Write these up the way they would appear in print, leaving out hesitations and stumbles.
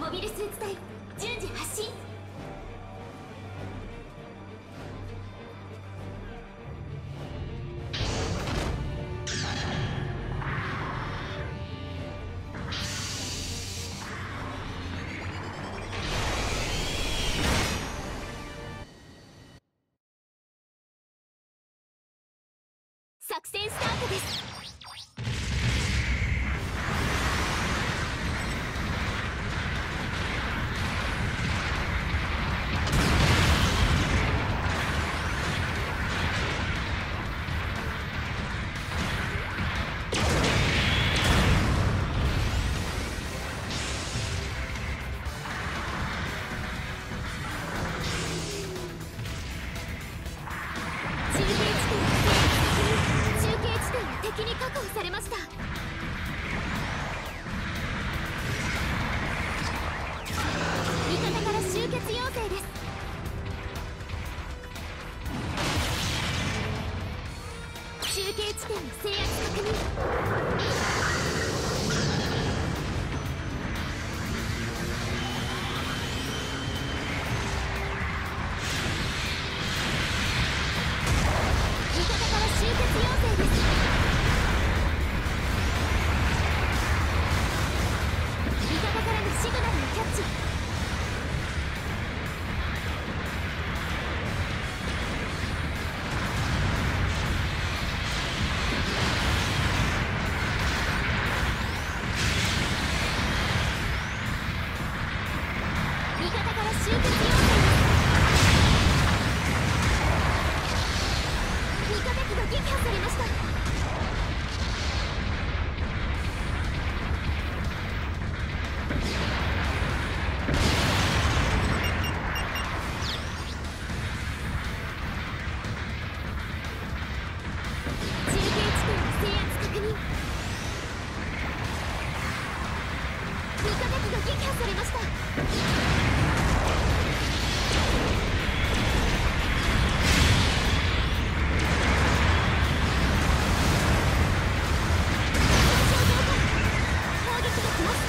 モビルスーツ隊順次発進。作戦スタートです。攻撃できます。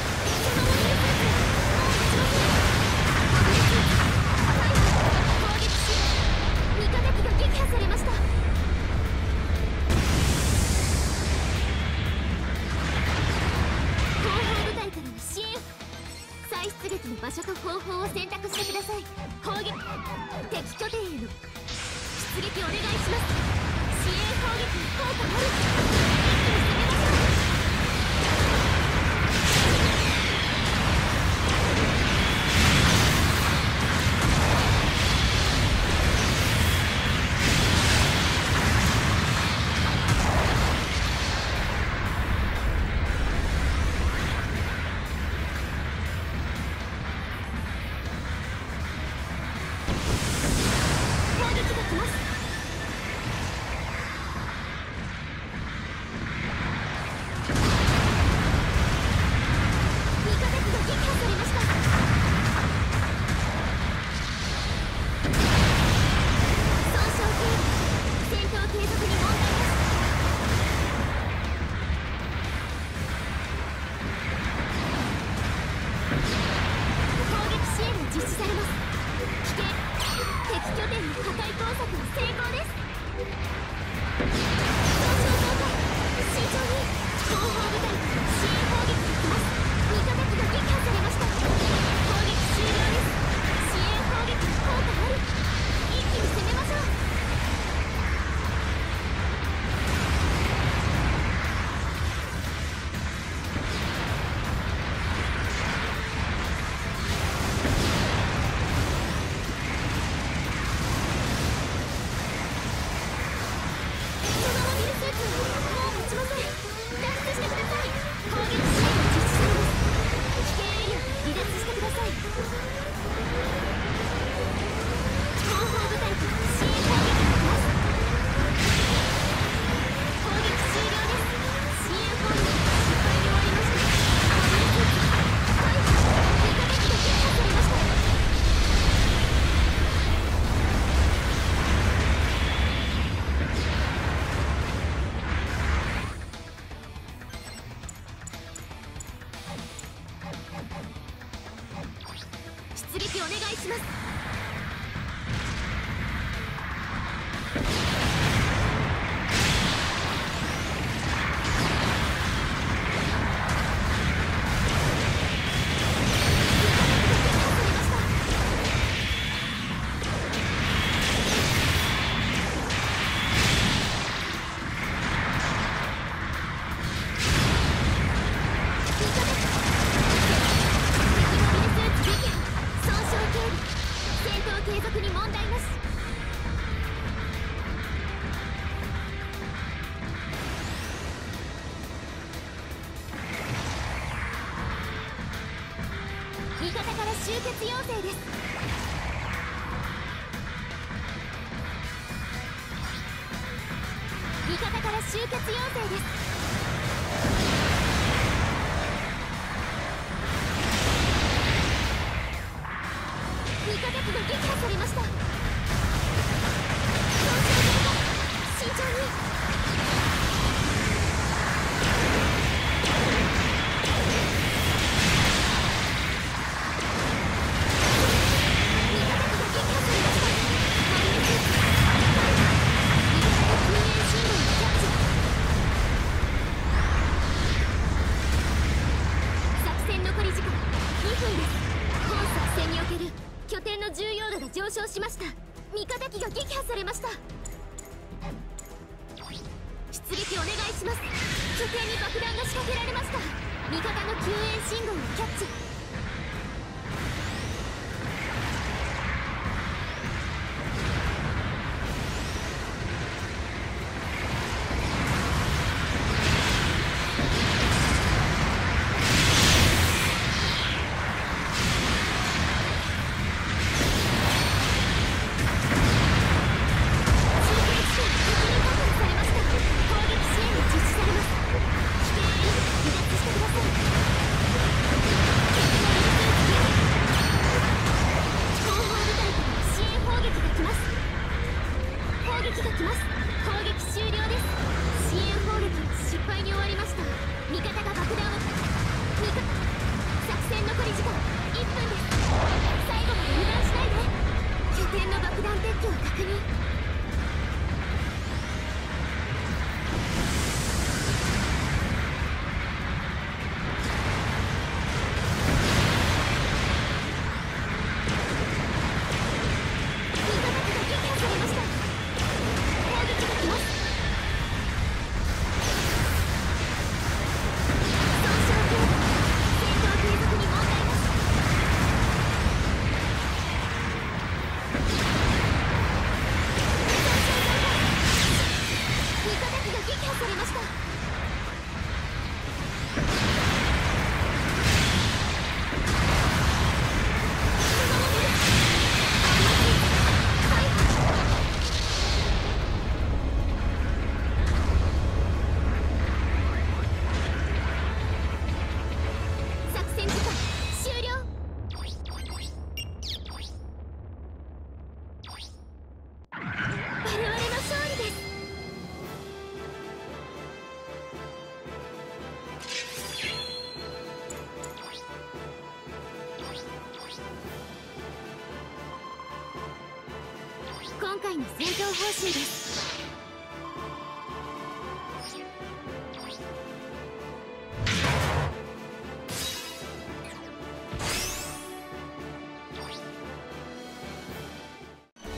します。 集結要請です。味方から集結要請です。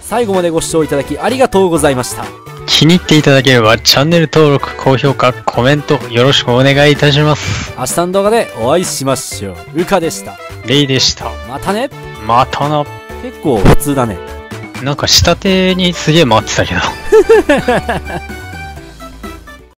最後までご視聴いただきありがとうございました。気に入っていただければチャンネル登録、高評価、コメントよろしくお願いいたします。明日の動画でお会いしましょう。うかでした。レイでした。またね。またな。結構普通だね。なんか下手にすげえ回ってたけど